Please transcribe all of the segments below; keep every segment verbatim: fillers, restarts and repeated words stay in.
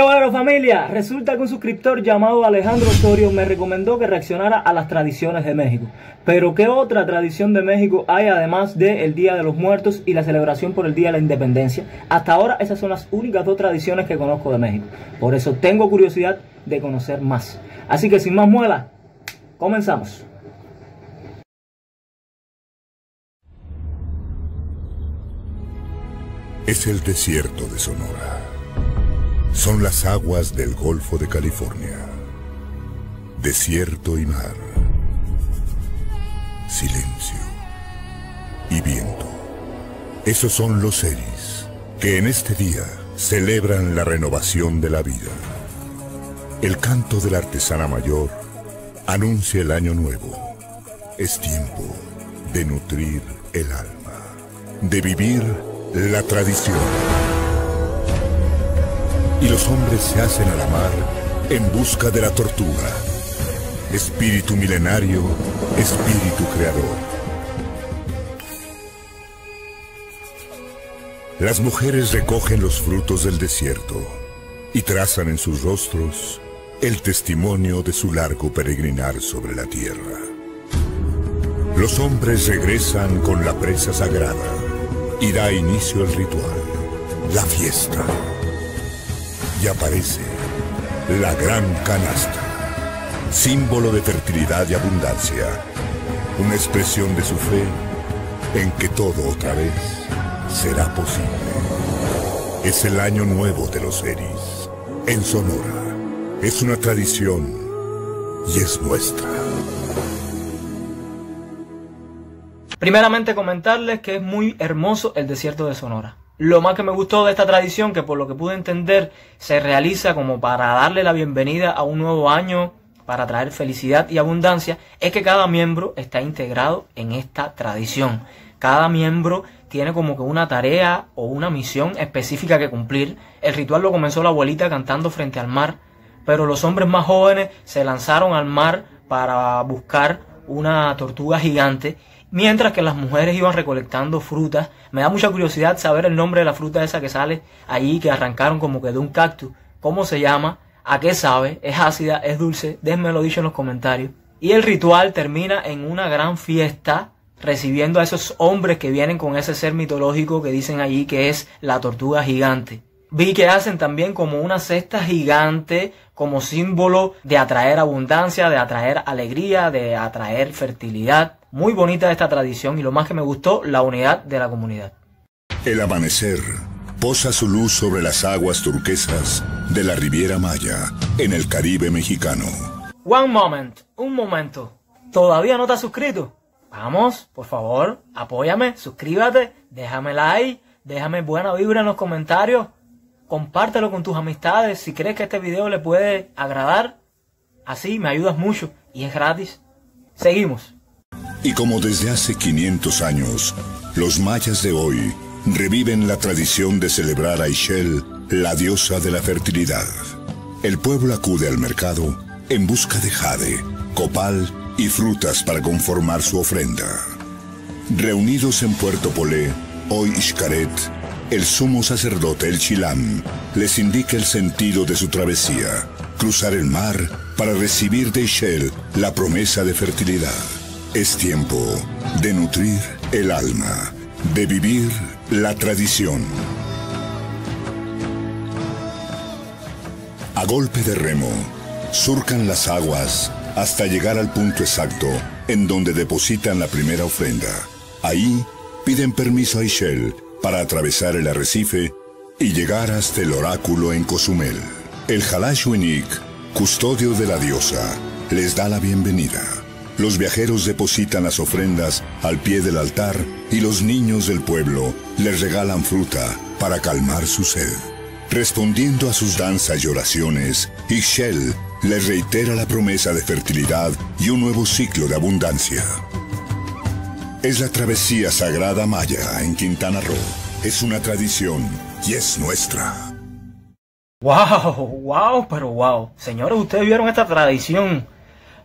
Caballero familia, resulta que un suscriptor llamado Alejandro Osorio me recomendó que reaccionara a las tradiciones de México. Pero ¿qué otra tradición de México hay además del Día de los Muertos y la celebración por el Día de la Independencia? Hasta ahora esas son las únicas dos tradiciones que conozco de México. Por eso tengo curiosidad de conocer más. Así que sin más muela, comenzamos. Es el desierto de Sonora. Son las aguas del Golfo de California. Desierto y mar. Silencio y viento. Esos son los seris, que en este día celebran la renovación de la vida. El canto de la artesana mayor anuncia el año nuevo. Es tiempo de nutrir el alma, de vivir la tradición. Y los hombres se hacen a la mar en busca de la tortuga. Espíritu milenario, espíritu creador. Las mujeres recogen los frutos del desierto y trazan en sus rostros el testimonio de su largo peregrinar sobre la tierra. Los hombres regresan con la presa sagrada y da inicio al ritual, la fiesta. Y aparece la gran canasta, símbolo de fertilidad y abundancia, una expresión de su fe en que todo otra vez será posible. Es el año nuevo de los seris, en Sonora. Es una tradición y es nuestra. Primeramente comentarles que es muy hermoso el desierto de Sonora. Lo más que me gustó de esta tradición, que por lo que pude entender se realiza como para darle la bienvenida a un nuevo año, para traer felicidad y abundancia, es que cada miembro está integrado en esta tradición. Cada miembro tiene como que una tarea o una misión específica que cumplir. El ritual lo comenzó la abuelita cantando frente al mar, pero los hombres más jóvenes se lanzaron al mar para buscar una tortuga gigante, mientras que las mujeres iban recolectando frutas. Me da mucha curiosidad saber el nombre de la fruta esa que sale allí, que arrancaron como que de un cactus. ¿Cómo se llama? ¿A qué sabe? ¿Es ácida? ¿Es dulce? Déjenmelo dicho en los comentarios. Y el ritual termina en una gran fiesta, recibiendo a esos hombres que vienen con ese ser mitológico que dicen allí que es la tortuga gigante. Vi que hacen también como una cesta gigante, como símbolo de atraer abundancia, de atraer alegría, de atraer fertilidad. Muy bonita esta tradición y lo más que me gustó, la unidad de la comunidad. El amanecer posa su luz sobre las aguas turquesas de la Riviera Maya, en el Caribe mexicano. One moment, un momento. ¿Todavía no te has suscrito? Vamos, por favor, apóyame, suscríbate, déjame like, déjame buena vibra en los comentarios, compártelo con tus amistades si crees que este video le puede agradar. Así me ayudas mucho y es gratis. Seguimos. Y como desde hace quinientos años, los mayas de hoy reviven la tradición de celebrar a Ixchel, la diosa de la fertilidad. El pueblo acude al mercado en busca de jade, copal y frutas para conformar su ofrenda. Reunidos en Puerto Polé, hoy Ixcaret, el sumo sacerdote, el Chilam, les indica el sentido de su travesía, cruzar el mar para recibir de Ixchel la promesa de fertilidad. Es tiempo de nutrir el alma, de vivir la tradición. A golpe de remo, surcan las aguas hasta llegar al punto exacto en donde depositan la primera ofrenda. Ahí piden permiso a Ixchel para atravesar el arrecife y llegar hasta el oráculo en Cozumel. El Halach Uinik, custodio de la diosa, les da la bienvenida. Los viajeros depositan las ofrendas al pie del altar y los niños del pueblo les regalan fruta para calmar su sed. Respondiendo a sus danzas y oraciones, Ixchel les reitera la promesa de fertilidad y un nuevo ciclo de abundancia. Es la travesía sagrada maya en Quintana Roo. Es una tradición y es nuestra. ¡Wow! ¡Wow! Pero wow. Señores, ustedes vieron esta tradición.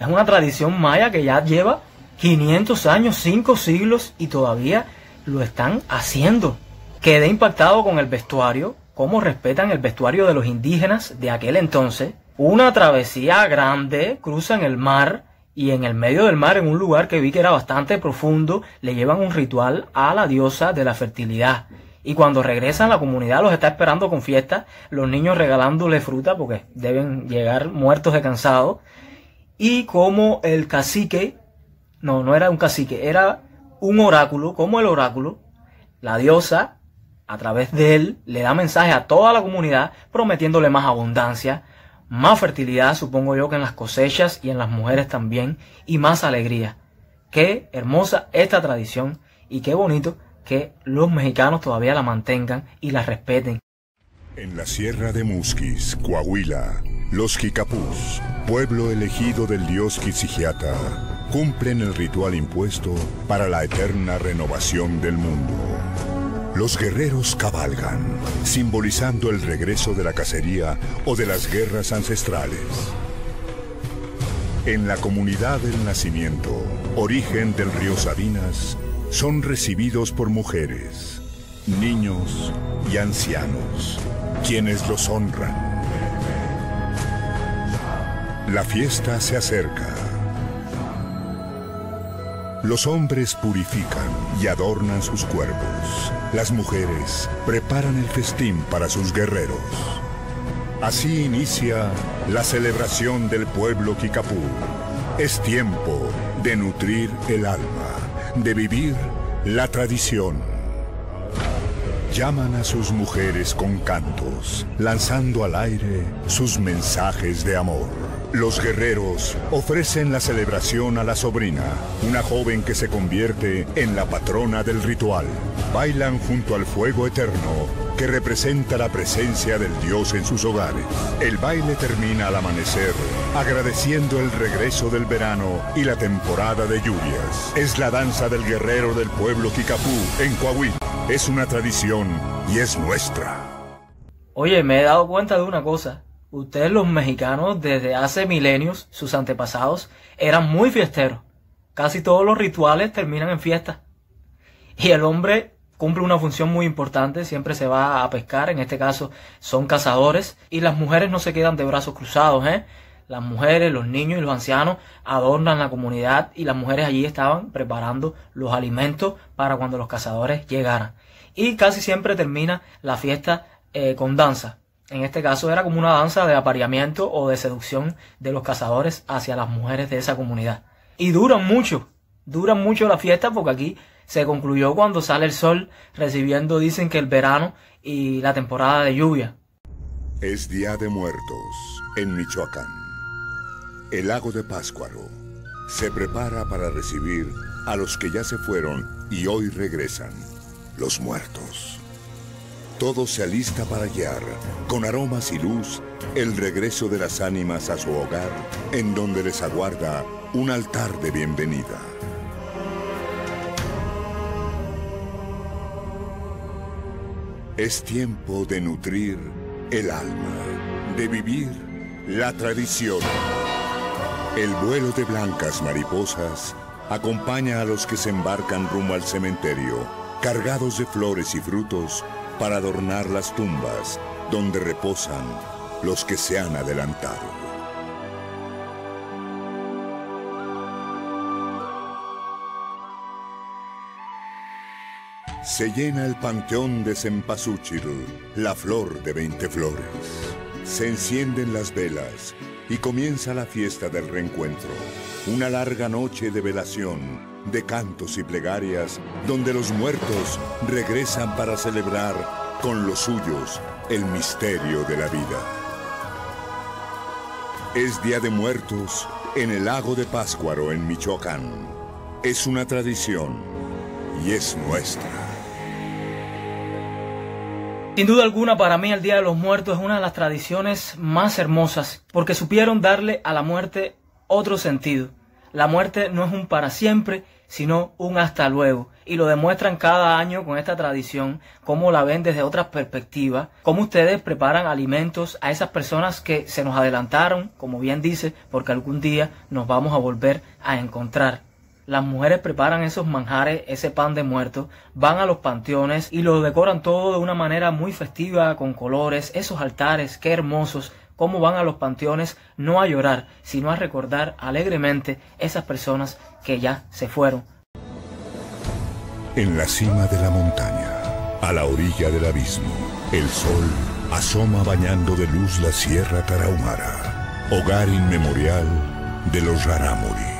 Es una tradición maya que ya lleva quinientos años, cinco siglos, y todavía lo están haciendo. Quedé impactado con el vestuario, cómo respetan el vestuario de los indígenas de aquel entonces. Una travesía grande, cruzan el mar y en el medio del mar, en un lugar que vi que era bastante profundo, le llevan un ritual a la diosa de la fertilidad. Y cuando regresan, la comunidad los está esperando con fiestas, los niños regalándole fruta porque deben llegar muertos de cansado. Y como el cacique, no, no era un cacique, era un oráculo, como el oráculo, la diosa, a través de él, le da mensaje a toda la comunidad prometiéndole más abundancia, más fertilidad, supongo yo que en las cosechas y en las mujeres también, y más alegría. Qué hermosa esta tradición y qué bonito que los mexicanos todavía la mantengan y la respeten. En la Sierra de Musquis, Coahuila, los Kikapús, pueblo elegido del dios Kitsijiata, cumplen el ritual impuesto para la eterna renovación del mundo. Los guerreros cabalgan, simbolizando el regreso de la cacería o de las guerras ancestrales. En la comunidad del nacimiento, origen del río Sabinas, son recibidos por mujeres, niños y ancianos, quienes los honran. La fiesta se acerca. Los hombres purifican y adornan sus cuerpos. Las mujeres preparan el festín para sus guerreros. Así inicia la celebración del pueblo Kikapú. Es tiempo de nutrir el alma, de vivir la tradición. Llaman a sus mujeres con cantos, lanzando al aire sus mensajes de amor. Los guerreros ofrecen la celebración a la sobrina, una joven que se convierte en la patrona del ritual. Bailan junto al fuego eterno, que representa la presencia del dios en sus hogares. El baile termina al amanecer, agradeciendo el regreso del verano y la temporada de lluvias. Es la danza del guerrero del pueblo Kikapú en Coahuila. Es una tradición y es nuestra. Oye, me he dado cuenta de una cosa. Ustedes los mexicanos desde hace milenios, sus antepasados, eran muy fiesteros. Casi todos los rituales terminan en fiestas. Y el hombre cumple una función muy importante, siempre se va a pescar, en este caso son cazadores. Y las mujeres no se quedan de brazos cruzados, ¿eh? Las mujeres, los niños y los ancianos adornan la comunidad y las mujeres allí estaban preparando los alimentos para cuando los cazadores llegaran. Y casi siempre termina la fiesta eh, con danza. En este caso era como una danza de apareamiento o de seducción de los cazadores hacia las mujeres de esa comunidad. Y duran mucho, duran mucho la fiesta porque aquí se concluyó cuando sale el sol, recibiendo dicen que el verano y la temporada de lluvia. Es Día de Muertos en Michoacán. El lago de Pátzcuaro se prepara para recibir a los que ya se fueron y hoy regresan, los muertos. Todo se alista para guiar, con aromas y luz, el regreso de las ánimas a su hogar, en donde les aguarda un altar de bienvenida. Es tiempo de nutrir el alma, de vivir la tradición. El vuelo de blancas mariposas acompaña a los que se embarcan rumbo al cementerio, cargados de flores y frutos, para adornar las tumbas donde reposan los que se han adelantado. Se llena el panteón de Cempasúchil, la flor de veinte flores. Se encienden las velas y comienza la fiesta del reencuentro. Una larga noche de velación, de cantos y plegarias, donde los muertos regresan para celebrar con los suyos el misterio de la vida. Es Día de Muertos en el lago de Pátzcuaro, en Michoacán. Es una tradición y es nuestra. Sin duda alguna, para mí el Día de los Muertos es una de las tradiciones más hermosas, porque supieron darle a la muerte otro sentido. La muerte no es un para siempre, sino un hasta luego. Y lo demuestran cada año con esta tradición, cómo la ven desde otras perspectivas, cómo ustedes preparan alimentos a esas personas que se nos adelantaron, como bien dice, porque algún día nos vamos a volver a encontrar. Las mujeres preparan esos manjares, ese pan de muerto, van a los panteones y lo decoran todo de una manera muy festiva, con colores, esos altares, qué hermosos. Cómo van a los panteones no a llorar, sino a recordar alegremente esas personas que ya se fueron. En la cima de la montaña, a la orilla del abismo, el sol asoma bañando de luz la Sierra Tarahumara, hogar inmemorial de los Raramuri.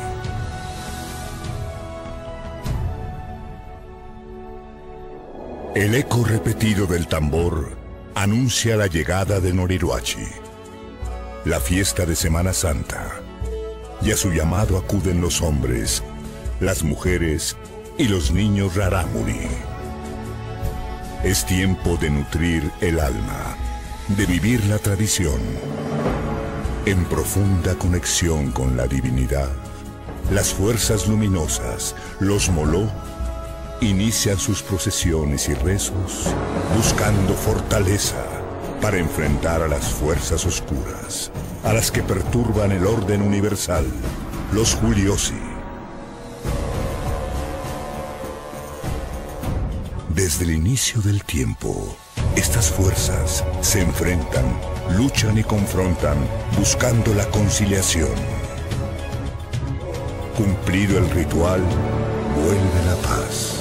El eco repetido del tambor anuncia la llegada de Noriruachi, la fiesta de Semana Santa, y a su llamado acuden los hombres, las mujeres y los niños Raramuri. Es tiempo de nutrir el alma, de vivir la tradición, en profunda conexión con la divinidad. Las fuerzas luminosas, los moló, inician sus procesiones y rezos, buscando fortaleza para enfrentar a las fuerzas oscuras, a las que perturban el orden universal, los Juliosi. Desde el inicio del tiempo, estas fuerzas se enfrentan, luchan y confrontan, buscando la conciliación. Cumplido el ritual, vuelve la paz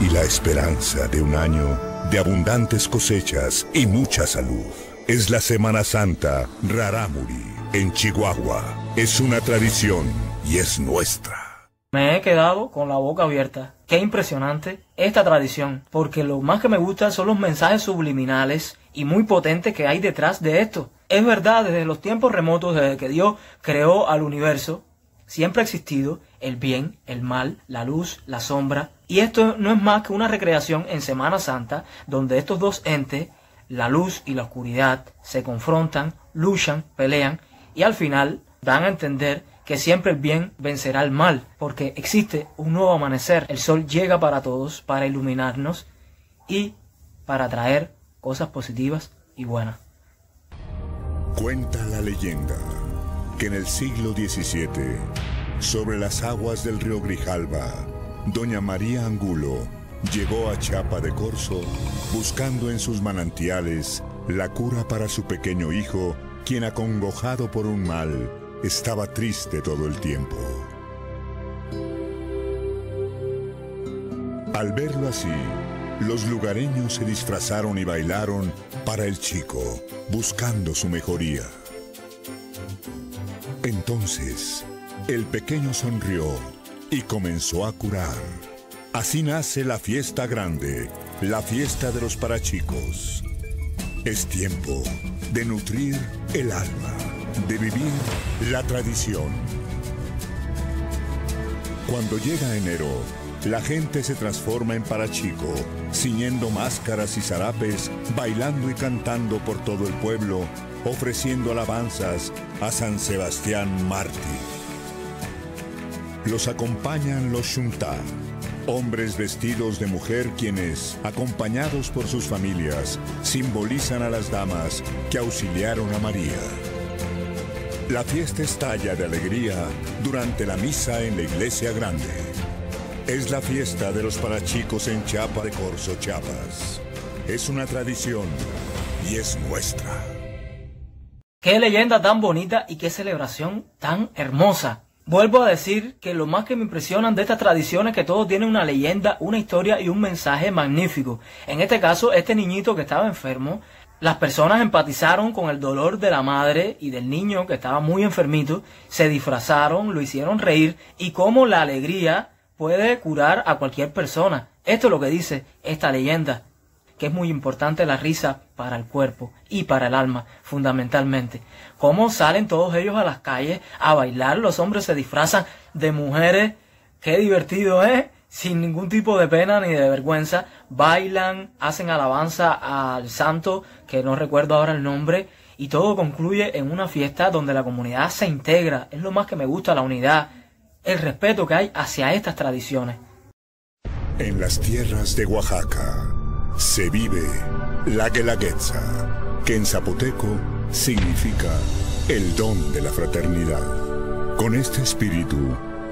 y la esperanza de un año de abundantes cosechas y mucha salud. Es la Semana Santa Raramuri en Chihuahua. Es una tradición y es nuestra. Me he quedado con la boca abierta. Qué impresionante esta tradición, porque lo más que me gusta son los mensajes subliminales y muy potentes que hay detrás de esto. Es verdad, desde los tiempos remotos, desde que Dios creó al universo, siempre ha existido el bien, el mal, la luz, la sombra. Y esto no es más que una recreación en Semana Santa, donde estos dos entes, la luz y la oscuridad, se confrontan, luchan, pelean y al final dan a entender que siempre el bien vencerá al mal, porque existe un nuevo amanecer. El sol llega para todos, para iluminarnos y para traer cosas positivas y buenas. Cuenta la leyenda que en el siglo diecisiete, sobre las aguas del río Grijalva, doña María Angulo llegó a Chiapa de Corzo buscando en sus manantiales la cura para su pequeño hijo, quien acongojado por un mal, estaba triste todo el tiempo. Al verlo así, los lugareños se disfrazaron y bailaron para el chico, buscando su mejoría. Entonces, el pequeño sonrió y comenzó a curar. Así nace la fiesta grande, la fiesta de los parachicos. Es tiempo de nutrir el alma, de vivir la tradición. Cuando llega enero, la gente se transforma en parachico, ciñendo máscaras y zarapes, bailando y cantando por todo el pueblo, ofreciendo alabanzas a San Sebastián Mártir. Los acompañan los Xuntá, hombres vestidos de mujer quienes, acompañados por sus familias, simbolizan a las damas que auxiliaron a María. La fiesta estalla de alegría durante la misa en la iglesia grande. Es la fiesta de los parachicos en Chiapa de Corzo, Chiapas. Es una tradición y es nuestra. ¡Qué leyenda tan bonita y qué celebración tan hermosa! Vuelvo a decir que lo más que me impresionan de estas tradiciones es que todo tiene una leyenda, una historia y un mensaje magnífico. En este caso, este niñito que estaba enfermo, las personas empatizaron con el dolor de la madre y del niño que estaba muy enfermito, se disfrazaron, lo hicieron reír y cómo la alegría puede curar a cualquier persona. Esto es lo que dice esta leyenda, que es muy importante la risa para el cuerpo y para el alma, fundamentalmente. Cómo salen todos ellos a las calles a bailar, los hombres se disfrazan de mujeres, qué divertido es, sin ningún tipo de pena ni de vergüenza, bailan, hacen alabanza al santo, que no recuerdo ahora el nombre, y todo concluye en una fiesta donde la comunidad se integra. Es lo más que me gusta, la unidad, el respeto que hay hacia estas tradiciones. En las tierras de Oaxaca se vive la Guelaguetza, que en zapoteco significa el don de la fraternidad. Con este espíritu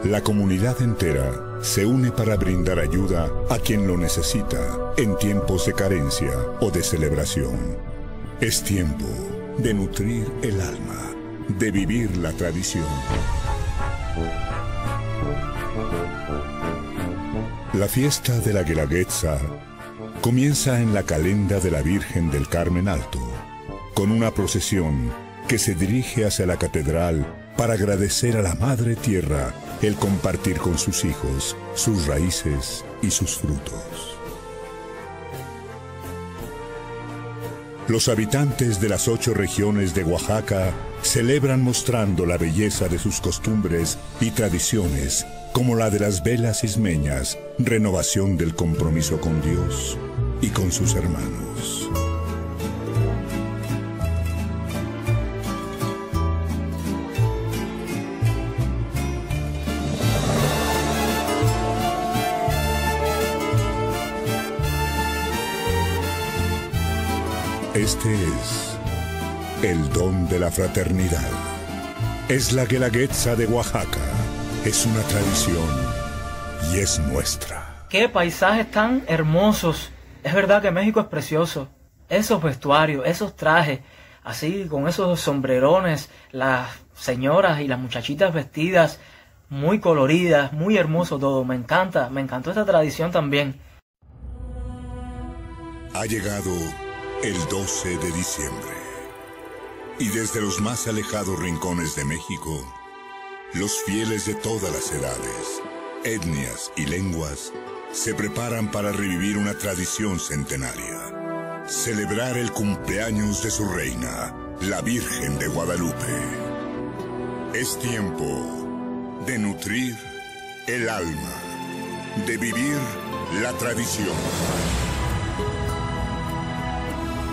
La comunidad entera se une para brindar ayuda a quien lo necesita en tiempos de carencia o de celebración. Es tiempo de nutrir el alma, de vivir la tradición. La fiesta de la Guelaguetza comienza en la calenda de la Virgen del Carmen Alto, con una procesión que se dirige hacia la catedral para agradecer a la Madre Tierra el compartir con sus hijos sus raíces y sus frutos. Los habitantes de las ocho regiones de Oaxaca celebran mostrando la belleza de sus costumbres y tradiciones, como la de las velas ismeñas, renovación del compromiso con Dios y con sus hermanos. Este es el don de la fraternidad. Es la Guelaguetza de Oaxaca. Es una tradición y es nuestra. ¡Qué paisajes tan hermosos! Es verdad que México es precioso. Esos vestuarios, esos trajes, así con esos sombrerones, las señoras y las muchachitas vestidas, muy coloridas, muy hermoso todo. Me encanta, me encantó esta tradición también. Ha llegado el doce de diciembre, y desde los más alejados rincones de México, los fieles de todas las edades, etnias y lenguas se preparan para revivir una tradición centenaria, celebrar el cumpleaños de su reina, la Virgen de Guadalupe. Es tiempo de nutrir el alma, de vivir la tradición.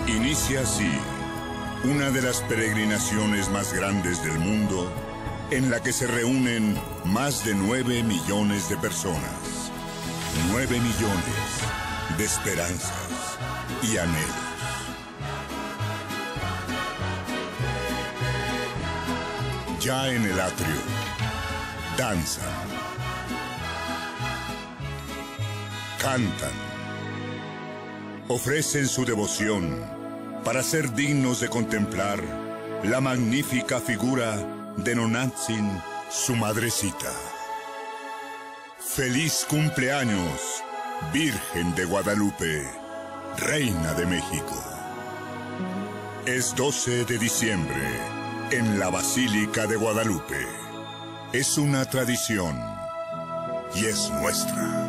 Inicia así una de las peregrinaciones más grandes del mundo, en la que se reúnen más de nueve millones de personas. nueve millones de esperanzas y anhelos. Ya en el atrio, danzan, cantan, ofrecen su devoción para ser dignos de contemplar la magnífica figura de Nonatzin, su madrecita. ¡Feliz cumpleaños, Virgen de Guadalupe, Reina de México! Es doce de diciembre en la Basílica de Guadalupe. Es una tradición y es nuestra.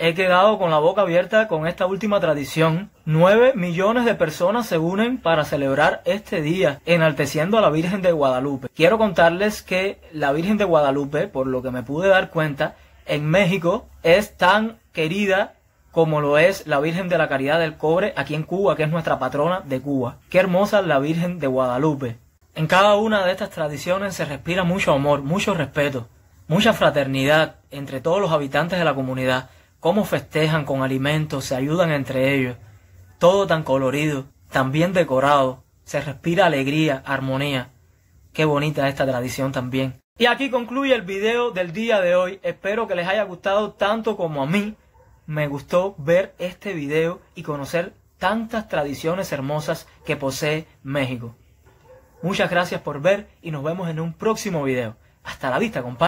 He quedado con la boca abierta con esta última tradición. Nueve millones de personas se unen para celebrar este día, enalteciendo a la Virgen de Guadalupe. Quiero contarles que la Virgen de Guadalupe, por lo que me pude dar cuenta, en México es tan querida como lo es la Virgen de la Caridad del Cobre aquí en Cuba, que es nuestra patrona de Cuba. Qué hermosa es la Virgen de Guadalupe. En cada una de estas tradiciones se respira mucho amor, mucho respeto, mucha fraternidad entre todos los habitantes de la comunidad. Cómo festejan con alimentos, se ayudan entre ellos. Todo tan colorido, tan bien decorado. Se respira alegría, armonía. Qué bonita esta tradición también. Y aquí concluye el video del día de hoy. Espero que les haya gustado tanto como a mí me gustó ver este video y conocer tantas tradiciones hermosas que posee México. Muchas gracias por ver y nos vemos en un próximo video. Hasta la vista, compadre.